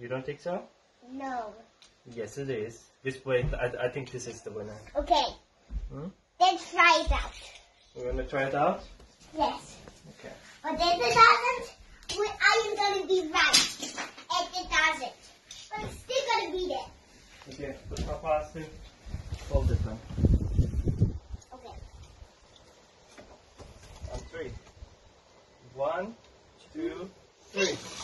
You don't think so? No. Yes, it is. Just wait. I think this is the winner. Okay. Hmm? Let's try it out. We're gonna try it out? Yes. Okay. But if it doesn't, I am gonna be right. If it doesn't, but it's still gonna be there. Okay. Put my pasta. Hold it now. Okay. On three. 1, 2, 3.